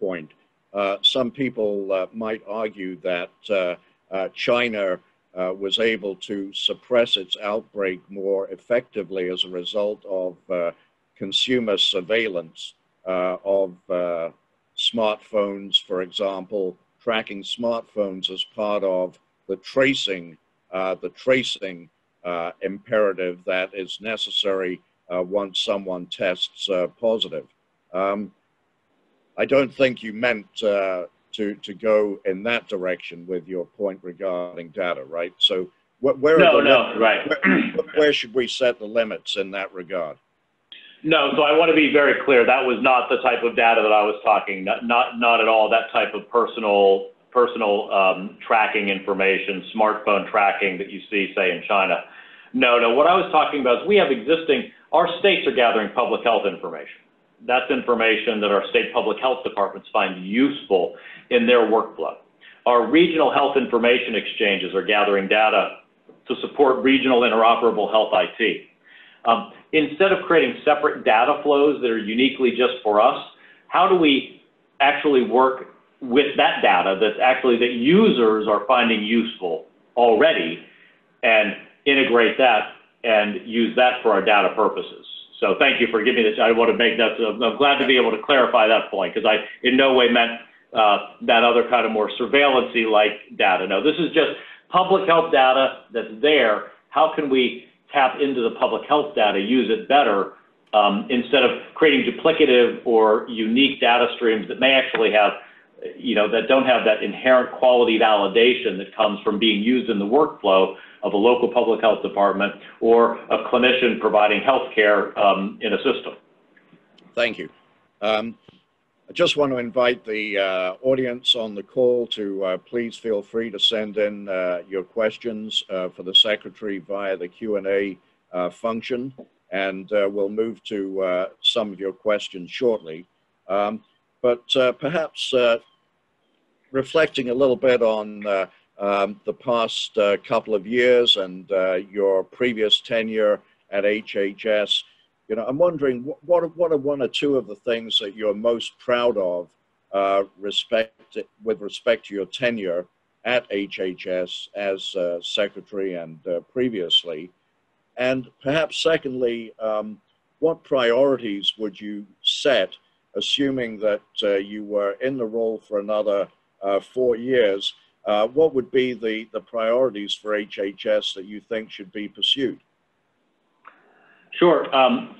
point, uh, some people uh, might argue that uh, uh, China Uh, was able to suppress its outbreak more effectively as a result of uh, consumer surveillance uh, of uh, smartphones, for example, tracking smartphones as part of the tracing, uh, the tracing uh, imperative that is necessary uh, once someone tests uh, positive. Um, I don't think you meant uh, To, to go in that direction with your point regarding data, right? So wh where, no, are the no, right. where, where should we set the limits in that regard? No, so I want to be very clear. That was not the type of data that I was talking, not, not, not at all that type of personal, personal um, tracking information, smartphone tracking that you see, say, in China. No, no, what I was talking about is we have existing, our states are gathering public health information. That's information that our state public health departments find useful in their workflow. Our regional health information exchanges are gathering data to support regional interoperable health I T. Um, instead of creating separate data flows that are uniquely just for us, how do we actually work with that data that's actually that users are finding useful already and integrate that and use that for our data purposes? So thank you for giving me this. I want to make that, I'm glad to be able to clarify that point because I in no way meant uh, that other kind of more surveillance-y like data. No, this is just public health data that's there. How can we tap into the public health data, use it better, um, instead of creating duplicative or unique data streams that may actually have, you know, that don't have that inherent quality validation that comes from being used in the workflow of a local public health department or a clinician providing health care um, in a system. Thank you. Um, I just want to invite the uh, audience on the call to uh, please feel free to send in uh, your questions uh, for the Secretary via the Q and A uh, function, and uh, we'll move to uh, some of your questions shortly. Um, but uh, perhaps uh, reflecting a little bit on uh, um, the past uh, couple of years and uh, your previous tenure at H H S, you know, I'm wondering what, what, what are one or two of the things that you're most proud of uh, respect, with respect to your tenure at H H S as uh, Secretary and uh, previously? And perhaps secondly, um, what priorities would you set, assuming that uh, you were in the role for another uh, four years, uh, what would be the, the priorities for H H S that you think should be pursued? Sure. Um,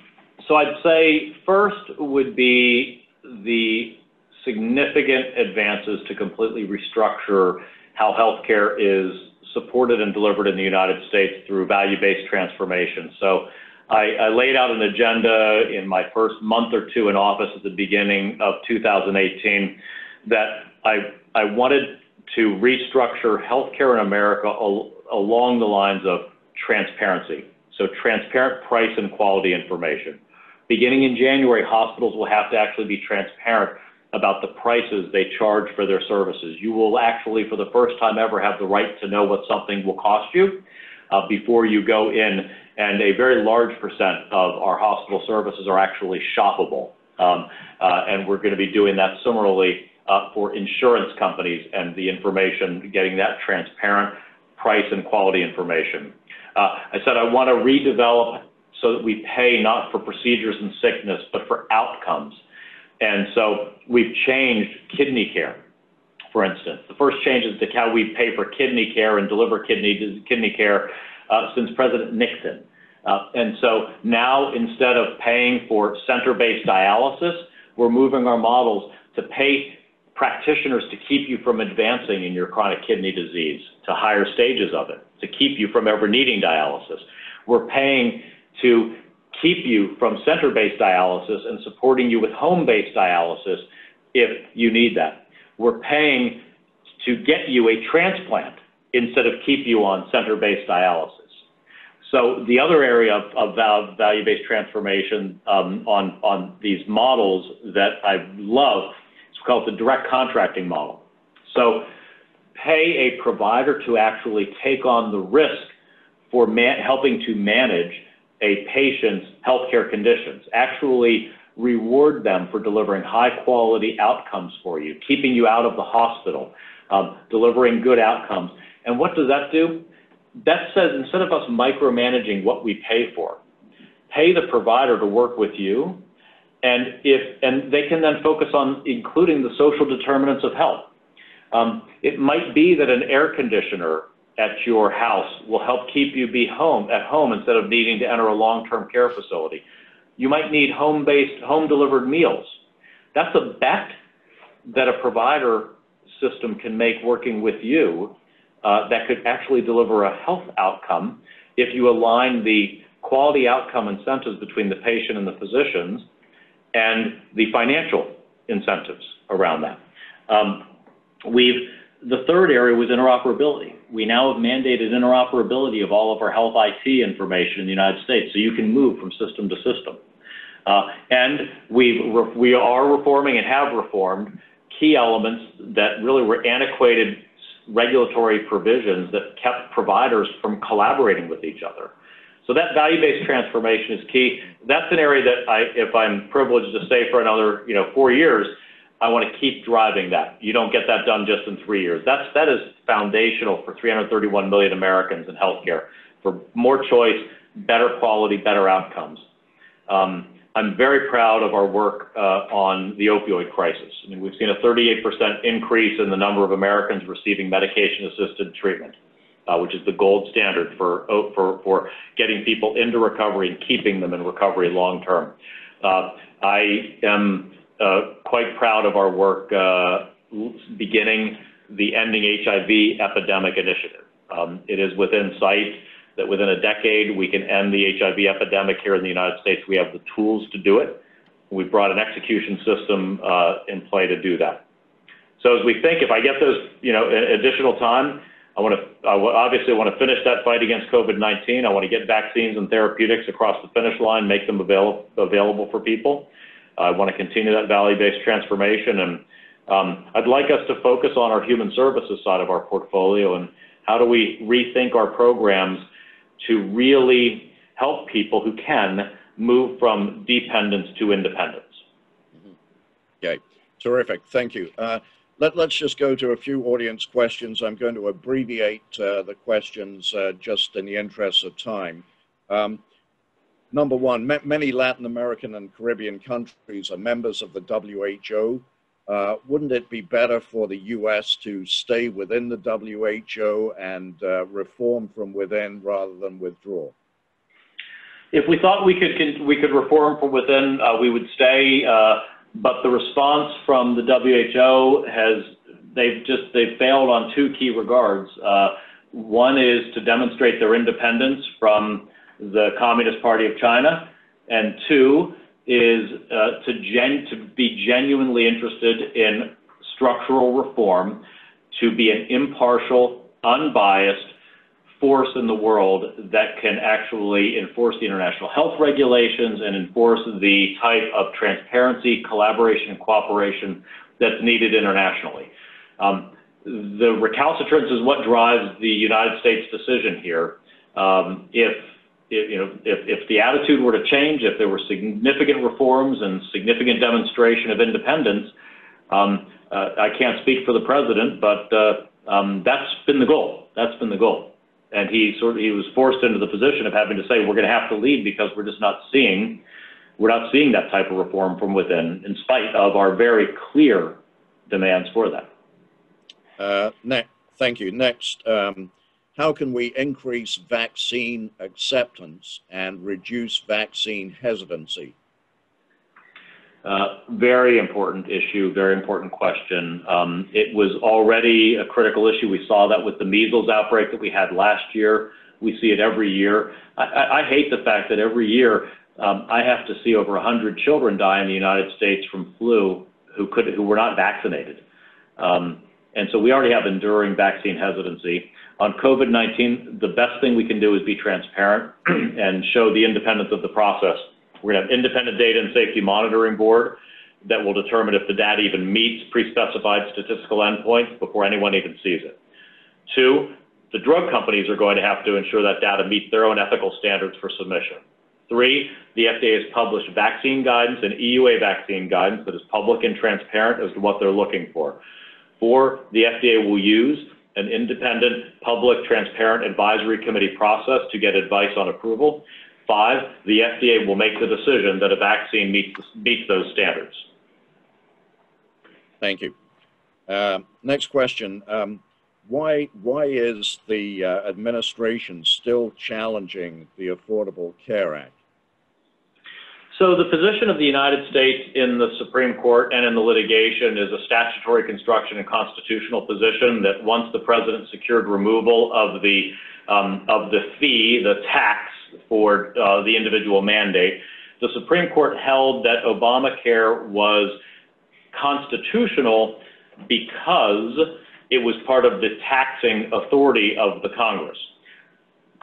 so I'd say first would be the significant advances to completely restructure how healthcare is supported and delivered in the United States through value-based transformation. So I, I laid out an agenda in my first month or two in office at the beginning of two thousand eighteen that I, I wanted to restructure healthcare in America al- along the lines of transparency. So transparent price and quality information. Beginning in January, hospitals will have to actually be transparent about the prices they charge for their services. You will actually, for the first time ever, have the right to know what something will cost you uh, before you go in, and a very large percent of our hospital services are actually shoppable. Um, uh, and we're gonna be doing that similarly uh, for insurance companies and the information, getting that transparent price and quality information. Uh, I said I want to redevelop so that we pay not for procedures and sickness, but for outcomes. And so we've changed kidney care, for instance. The first change is to how we pay for kidney care and deliver kidney, kidney care uh, since President Nixon. Uh, and so now, instead of paying for center-based dialysis, we're moving our models to pay practitioners to keep you from advancing in your chronic kidney disease to higher stages of it, to keep you from ever needing dialysis. We're paying to keep you from center-based dialysis and supporting you with home-based dialysis if you need that. We're paying to get you a transplant instead of keep you on center-based dialysis. So the other area of, of value-based transformation um, on, on these models that I love is called the direct contracting model. So pay a provider to actually take on the risk for man helping to manage a patient's healthcare conditions, actually reward them for delivering high quality outcomes for you, keeping you out of the hospital, um, delivering good outcomes. And what does that do? That says instead of us micromanaging what we pay for, pay the provider to work with you, and, if, and they can then focus on including the social determinants of health. Um, it might be that an air conditioner at your house will help keep you be home at home instead of needing to enter a long-term care facility. You might need home-based, home-delivered meals. That's a bet that a provider system can make working with you uh, that could actually deliver a health outcome if you align the quality outcome incentives between the patient and the physicians and the financial incentives around that. Um, We've, the third area was interoperability. We now have mandated interoperability of all of our health I T information in the United States, so you can move from system to system. Uh, and we've, we are reforming and have reformed key elements that really were antiquated regulatory provisions that kept providers from collaborating with each other. So that value-based transformation is key. That's an area that I, if I'm privileged to stay for another, you know, four years, I want to keep driving that. You don't get that done just in three years. That's, that is foundational for three hundred thirty-one million Americans in healthcare, for more choice, better quality, better outcomes. Um, I'm very proud of our work uh, on the opioid crisis. I mean, we've seen a thirty-eight percent increase in the number of Americans receiving medication-assisted treatment. uh, which is the gold standard for, for, for getting people into recovery and keeping them in recovery long term. Uh, I am uh, quite proud of our work uh, beginning the Ending H I V Epidemic Initiative. Um, it is within sight that within a decade we can end the H I V epidemic here in the United States. We have the tools to do it. We've brought an execution system uh, in play to do that. So as we think, if I get those, you know, additional time, I want to I obviously want to finish that fight against COVID nineteen. I want to get vaccines and therapeutics across the finish line, make them avail available for people. I want to continue that value-based transformation, and um, I'd like us to focus on our human services side of our portfolio and how do we rethink our programs to really help people who can move from dependence to independence. Mm-hmm. Okay, terrific. Thank you. Uh, let, let's just go to a few audience questions. I'm going to abbreviate uh, the questions uh, just in the interest of time. Um, number one, ma many Latin American and Caribbean countries are members of the W H O. Uh, wouldn't it be better for the U S to stay within the W H O and uh, reform from within rather than withdraw? If we thought we could we could reform from within, uh, we would stay. Uh, but the response from the W H O has they've just they've failed on two key regards. Uh, one is to demonstrate their independence from the Communist Party of China, and two is uh, to gen to be genuinely interested in structural reform, to be an impartial, unbiased force in the world that can actually enforce the international health regulations and enforce the type of transparency, collaboration, and cooperation that's needed internationally. Um, the recalcitrance is what drives the United States decision here. Um, if, if, you know, if, if the attitude were to change, if there were significant reforms and significant demonstration of independence, um, uh, I can't speak for the president, but uh, um, that's been the goal. That's been the goal. And he sort of, he was forced into the position of having to say, we're going to have to lead because we're just not seeing, we're not seeing that type of reform from within, in spite of our very clear demands for that. Uh, ne thank you. Next, um, how can we increase vaccine acceptance and reduce vaccine hesitancy? Uh, very important issue, very important question. Um, it was already a critical issue. We saw that with the measles outbreak that we had last year. We see it every year. I, I, I hate the fact that every year um, I have to see over one hundred children die in the United States from flu who, could, who were not vaccinated. Um, and so we already have enduring vaccine hesitancy. On COVID nineteen, the best thing we can do is be transparent and show the independence of the process. We're going to have independent data and safety monitoring board that will determine if the data even meets pre-specified statistical endpoints before anyone even sees it. Two, the drug companies are going to have to ensure that data meet their own ethical standards for submission. Three, the F D A has published vaccine guidance and E U A vaccine guidance that is public and transparent as to what they're looking for. Four, the F D A will use an independent, public, transparent advisory committee process to get advice on approval. Five, the F D A will make the decision that a vaccine meets, meets those standards. Thank you. Uh, next question. Um, why, why is the uh, administration still challenging the Affordable Care Act? So the position of the United States in the Supreme Court and in the litigation is a statutory construction and constitutional position that once the president secured removal of the, um, of the fee, the tax, for uh, the individual mandate, the Supreme Court held that Obamacare was constitutional because it was part of the taxing authority of the Congress.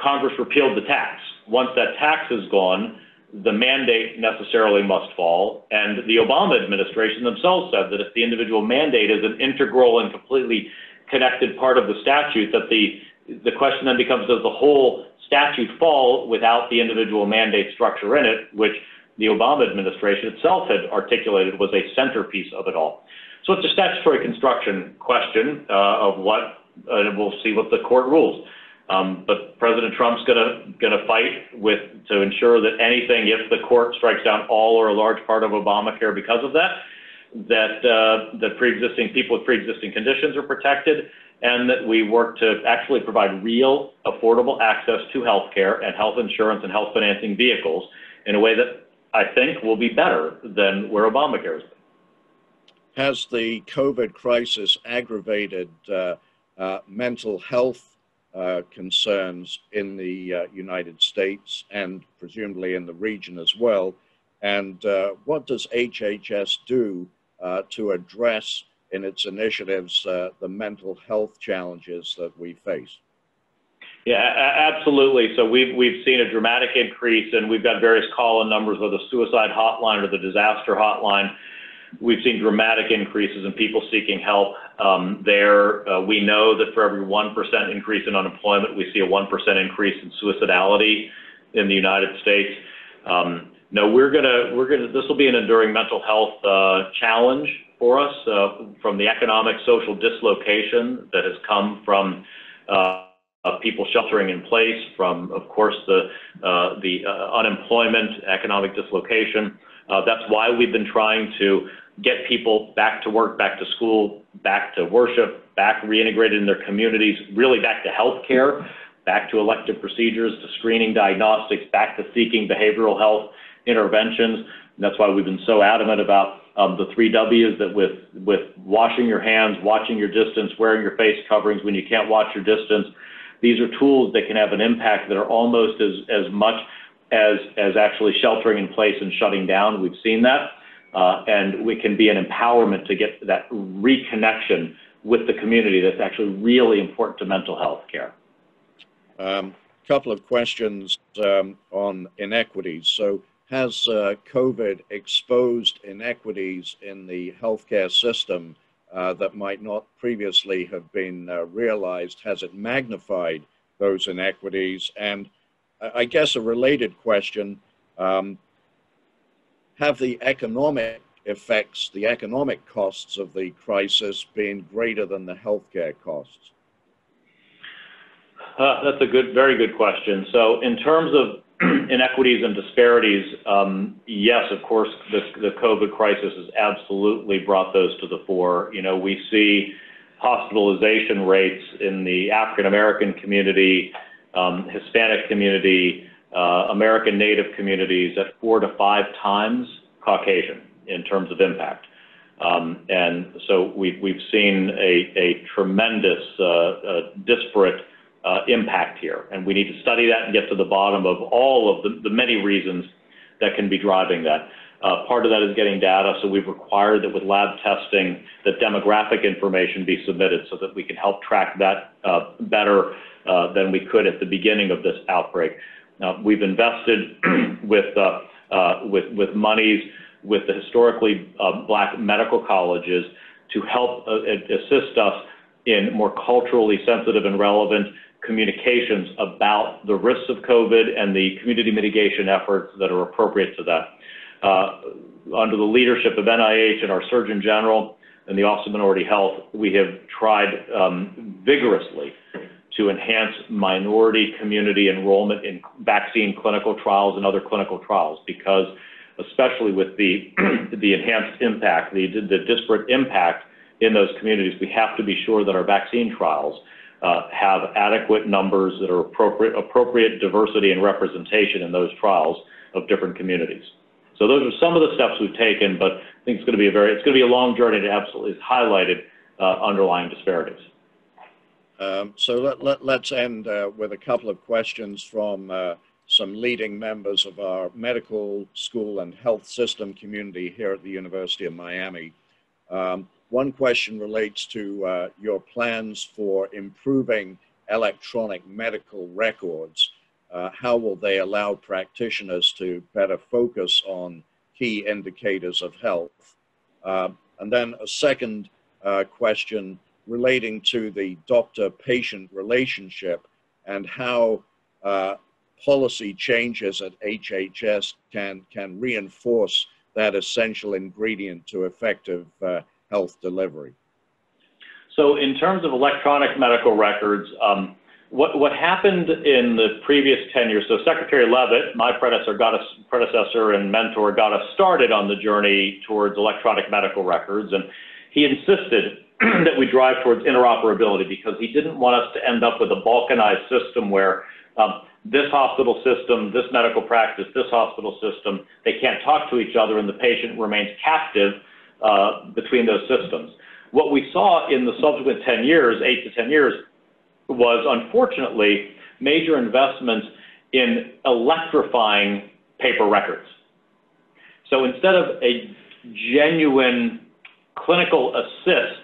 Congress repealed the tax. Once that tax is gone, the mandate necessarily must fall, and the Obama administration themselves said that if the individual mandate is an integral and completely connected part of the statute, that the the question then becomes, does the whole statute fall without the individual mandate structure in it, which the Obama administration itself had articulated was a centerpiece of it all. So it's a statutory construction question uh, of what, uh, we'll see what the court rules. Um, but President Trump's gonna, gonna fight with, to ensure that anything, if the court strikes down all or a large part of Obamacare because of that, that uh, the pre-existing people with pre-existing conditions are protected, and that we work to actually provide real, affordable access to health care and health insurance and health financing vehicles in a way that I think will be better than where Obamacare has been. Has the COVID crisis aggravated uh, uh, mental health uh, concerns in the uh, United States and presumably in the region as well? And uh, what does H H S do uh, to address in its initiatives uh, the mental health challenges that we face? Yeah, absolutely. So we've, we've seen a dramatic increase, and we've got various call-in numbers, whether the suicide hotline or the disaster hotline. We've seen dramatic increases in people seeking help um, there. Uh, we know that for every one percent increase in unemployment, we see a one percent increase in suicidality in the United States. Um, no, we're gonna, we're gonna, this will be an enduring mental health uh, challenge for us uh, from the economic social dislocation that has come from uh, Uh, people sheltering in place, from, of course, the, uh, the uh, unemployment, economic dislocation. Uh, that's why we've been trying to get people back to work, back to school, back to worship, back reintegrated in their communities, really back to healthcare, back to elective procedures, to screening diagnostics, back to seeking behavioral health interventions. And that's why we've been so adamant about um, the three W's, that with, with washing your hands, watching your distance, wearing your face coverings when you can't watch your distance. These are tools that can have an impact that are almost as, as much as, as actually sheltering in place and shutting down. We've seen that. Uh, and we can be an empowerment to get that reconnection with the community that's actually really important to mental health care. A um, couple of questions um, on inequities. So has uh, COVID exposed inequities in the healthcare system Uh, that might not previously have been uh, realized? Has it magnified those inequities? And I guess a related question, um, have the economic effects, the economic costs of the crisis been greater than the healthcare costs? Uh, that's a good, very good question. So in terms of inequities and disparities, um, yes, of course, the, the COVID crisis has absolutely brought those to the fore. You know, we see hospitalization rates in the African-American community, um, Hispanic community, uh, American Native communities at four to five times Caucasian in terms of impact. Um, and so we've, we've seen a, a tremendous uh, uh, disparate Uh, impact here, and we need to study that and get to the bottom of all of the, the many reasons that can be driving that. Uh, part of that is getting data, so we've required that with lab testing that demographic information be submitted so that we can help track that uh, better uh, than we could at the beginning of this outbreak. Now, we've invested with, uh, uh, with, with monies with the historically uh, black medical colleges to help uh, assist us in more culturally sensitive and relevant communications about the risks of COVID and the community mitigation efforts that are appropriate to that. Uh, under the leadership of N I H and our Surgeon General and the Office of Minority Health, we have tried um, vigorously to enhance minority community enrollment in vaccine clinical trials and other clinical trials, because especially with the, the enhanced impact, the, the disparate impact in those communities, we have to be sure that our vaccine trials uh, have adequate numbers that are appropriate, appropriate diversity and representation in those trials of different communities. So those are some of the steps we've taken, but I think it's going to be a very, it's going to be a long journey to absolutely highlighted uh, underlying disparities. Um, so let, let, let's end uh, with a couple of questions from uh, some leading members of our medical school and health system community here at the University of Miami. Um, One question relates to uh, your plans for improving electronic medical records. Uh, how will they allow practitioners to better focus on key indicators of health? Uh, and then a second uh, question relating to the doctor-patient relationship and how uh, policy changes at H H S can, can reinforce that essential ingredient to effective uh, health delivery. So in terms of electronic medical records, um, what, what happened in the previous tenure, so Secretary Leavitt, my predecessor got us, predecessor and mentor, got us started on the journey towards electronic medical records, and he insisted that we drive towards interoperability, because he didn't want us to end up with a balkanized system where um, this hospital system, this medical practice, this hospital system, they can't talk to each other and the patient remains captive uh, between those systems. What we saw in the subsequent ten years, eight to ten years, was unfortunately major investments in electrifying paper records. So instead of a genuine clinical assist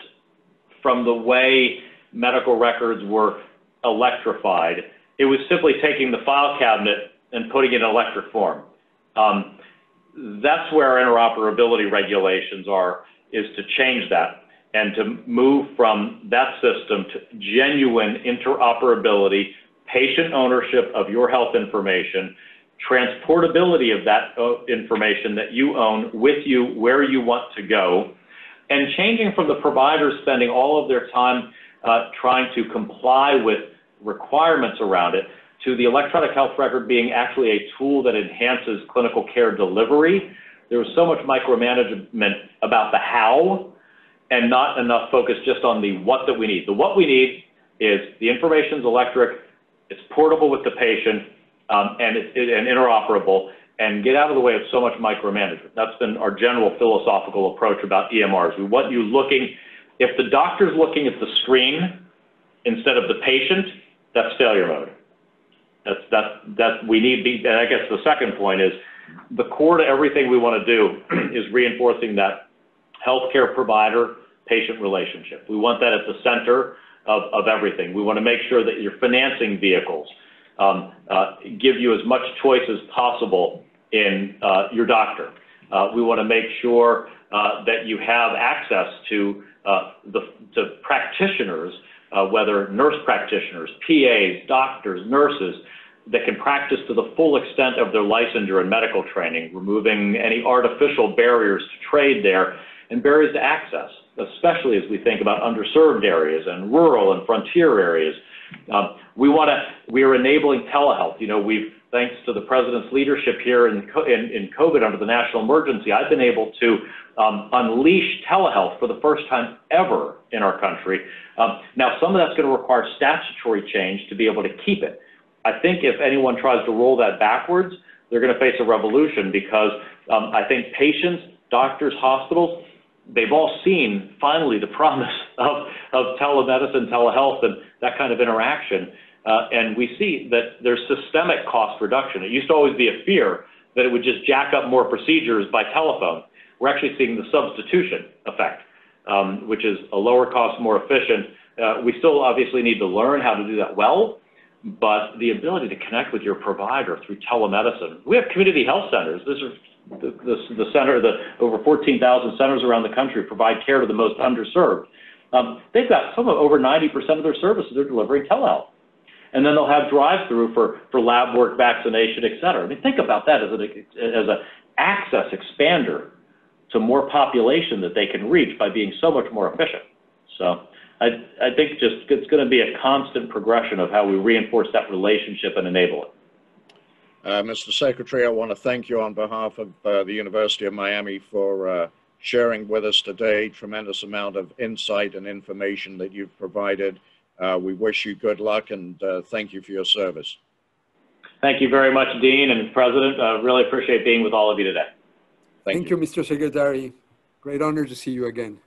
from the way medical records were electrified, it was simply taking the file cabinet and putting it in electric form. Um, that's where interoperability regulations are, is to change that and to move from that system to genuine interoperability, patient ownership of your health information, transportability of that information that you own with you where you want to go, and changing from the providers spending all of their time uh, trying to comply with requirements around it to the electronic health record being actually a tool that enhances clinical care delivery. There was so much micromanagement about the how and not enough focus just on the what that we need. The what we need is the information's electric, it's portable with the patient, Um, and, it, it, and interoperable, and get out of the way of so much micromanagement. That's been our general philosophical approach about E M Rs. We want you looking, if the doctor's looking at the screen instead of the patient, that's failure mode. That's, that's, that we need, be, and I guess the second point is, the core to everything we want to do is reinforcing that healthcare provider-patient relationship. We want that at the center of, of everything. We want to make sure that your financing vehicles Um, uh, give you as much choice as possible in uh, your doctor. Uh, we want to make sure uh, that you have access to uh, the to practitioners, uh, whether nurse practitioners, P As, doctors, nurses, that can practice to the full extent of their licensure and medical training, removing any artificial barriers to trade there and barriers to access, especially as we think about underserved areas and rural and frontier areas. Um, we want to, we are enabling telehealth. You know, we've, thanks to the president's leadership here in, in, in COVID under the national emergency, I've been able to um, unleash telehealth for the first time ever in our country. Um, now, some of that's going to require statutory change to be able to keep it. I think if anyone tries to roll that backwards, they're going to face a revolution, because um, I think patients, doctors, hospitals, they've all seen finally the promise of, of telemedicine, telehealth, and that kind of interaction. Uh, and we see that there's systemic cost reduction. It used to always be a fear that it would just jack up more procedures by telephone. We're actually seeing the substitution effect, um, which is a lower cost, more efficient. Uh, we still obviously need to learn how to do that well, but the ability to connect with your provider through telemedicine. We have community health centers. These are The, the, the center, the over fourteen thousand centers around the country provide care to the most underserved. Um, they've got some of over ninety percent of their services they're delivering telehealth. And then they'll have drive-through for, for lab work, vaccination, et cetera. I mean, think about that as an as a access expander to more population that they can reach by being so much more efficient. So I, I think just it's going to be a constant progression of how we reinforce that relationship and enable it. Uh, Mister Secretary, I want to thank you on behalf of uh, the University of Miami for uh, sharing with us today. Tremendous amount of insight and information that you've provided. Uh, we wish you good luck, and uh, thank you for your service. Thank you very much, Dean and President. I uh, really appreciate being with all of you today. Thank, thank you. you, Mister Secretary. Great honor to see you again.